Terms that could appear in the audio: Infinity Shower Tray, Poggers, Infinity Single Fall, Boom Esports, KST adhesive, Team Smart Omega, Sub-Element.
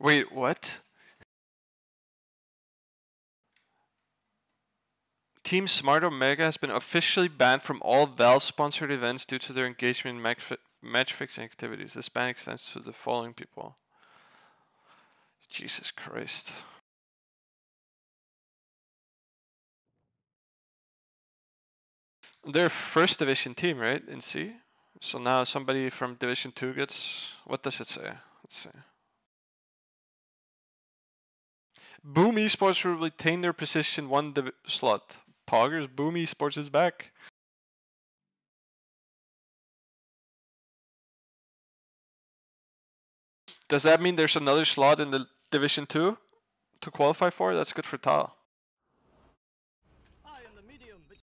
Wait, what? Team Smart Omega has been officially banned from all Valve-sponsored events due to their engagement in match-fixing activities. This ban extends to the following people. Jesus Christ. They're first division team, right? In C. So now somebody from Division 2 gets... What does it say? Let's see. Boom Esports will retain their position one slot. Poggers, Boom Esports is back. Does that mean there's another slot in the Division 2 to qualify for? That's good for Tal.